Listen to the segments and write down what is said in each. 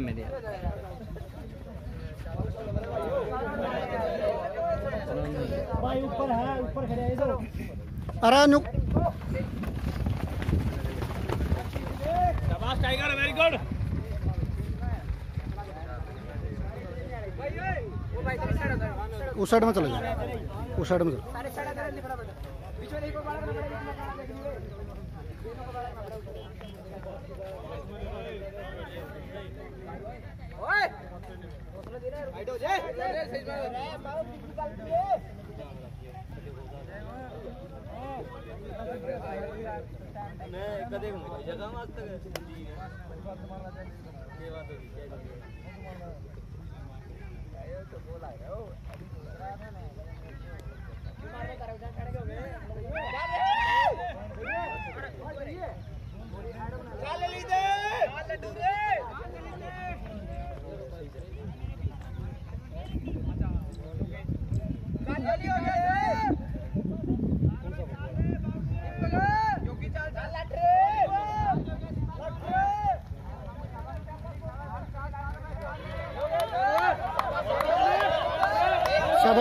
नाम में tiger very good. उस साइड में चले जाओ, उस साइड में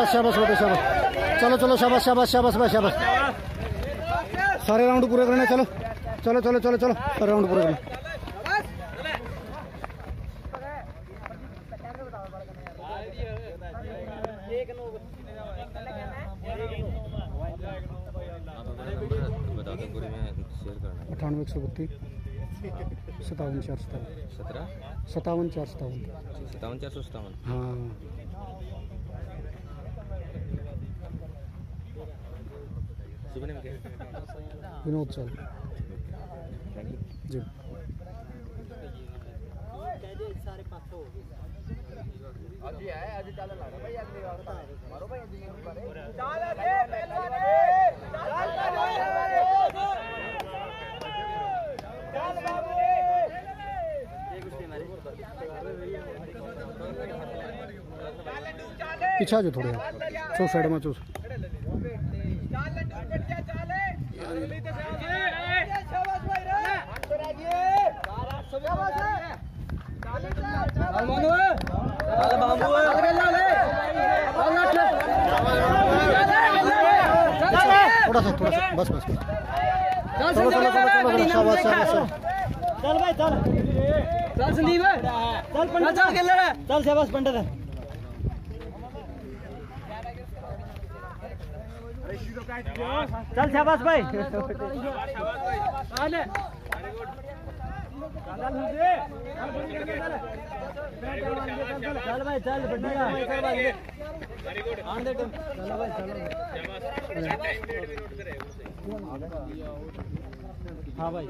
शाबाश शाबाश बेटे शाबाश, चलो चलो शाबाश शाबाश शाबाश भाई शाबाश, सारे राउंड पूरे करने, चलो चलो चलो चलो चलो सारे राउंड पूरे करने। अठानवे 132 57 457 हाँ विनोद सर जी। पीछा जो थोड़े चो साइड में चो थोड़ा सा बस बस चलो चलो चलो शाबाश शाबाश चल भाई चल चल संदीप चल पंडित चल खेल रहा है चल शाबाश पंडित है। चल शाबाश भाई आने चल भाई चल पंडित आन दे तुम चल भाई चल। हाँ भाई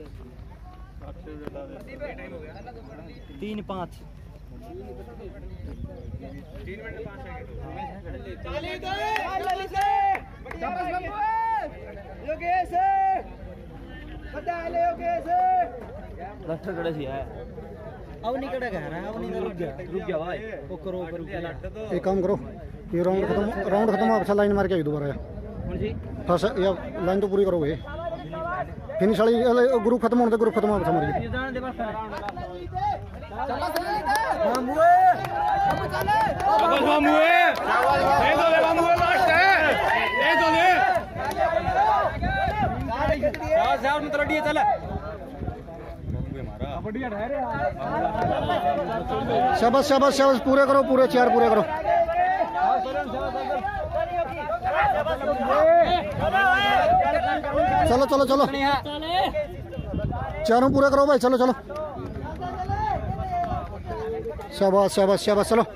3-5 एक काम करो ये राउंड खत्म हो लाइन मार के आइए दोबारा या लाइन तो पूरी करोगे फिनिश वाली ग्रुप खत्म होने ग्रुप खत्म शाबाश शाबाश शाबाश पूरे करो पूरे 4 पूरे करो। चलो चलो चलो चारों पूरा करो भाई चलो चलो शाबाश शाबाश शाबाश चलो चल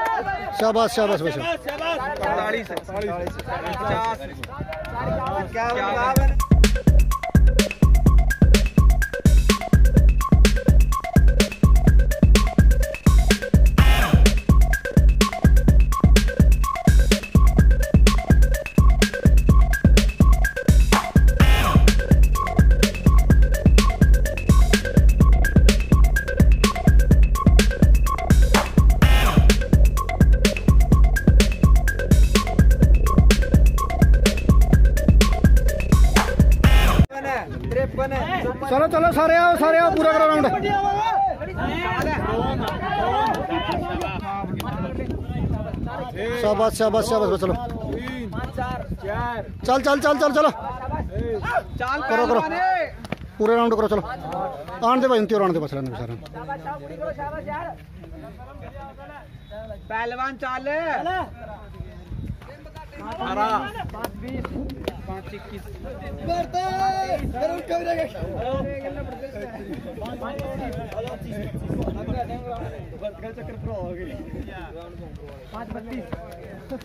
शाबाश शाबाश भाई 45 चलो चलो सारे आओ पूरा करो राउंड। शाबाश शाबाश शाबाश चलो चल चल चल चल चलो करो करो पूरे राउंड करो चलो आने दे भाई उनती और आने दे बस रहने सारा पहलवान चाले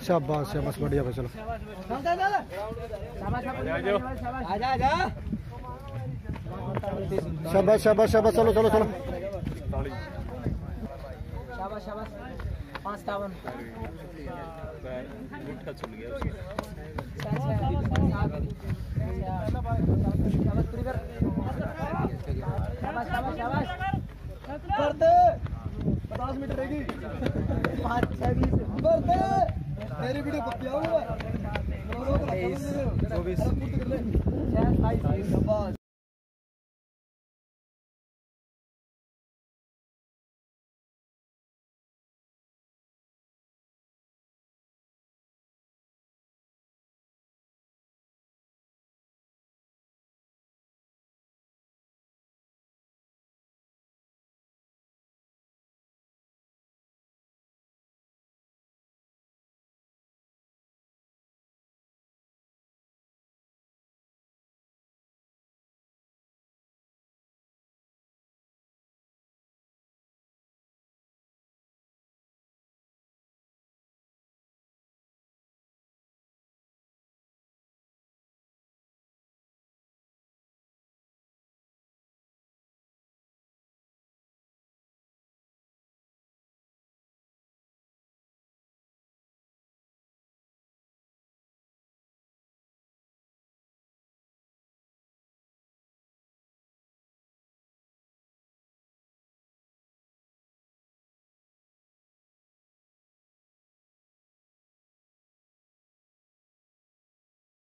शाबाश शाबाश बढ़िया भाई चलो शाबाश शाबाश शाबाश चलो चलो चलो शाबाश शाबाश 55 मीटर रहेगी 5-6 मेरी वीडियो पक्की होगा 24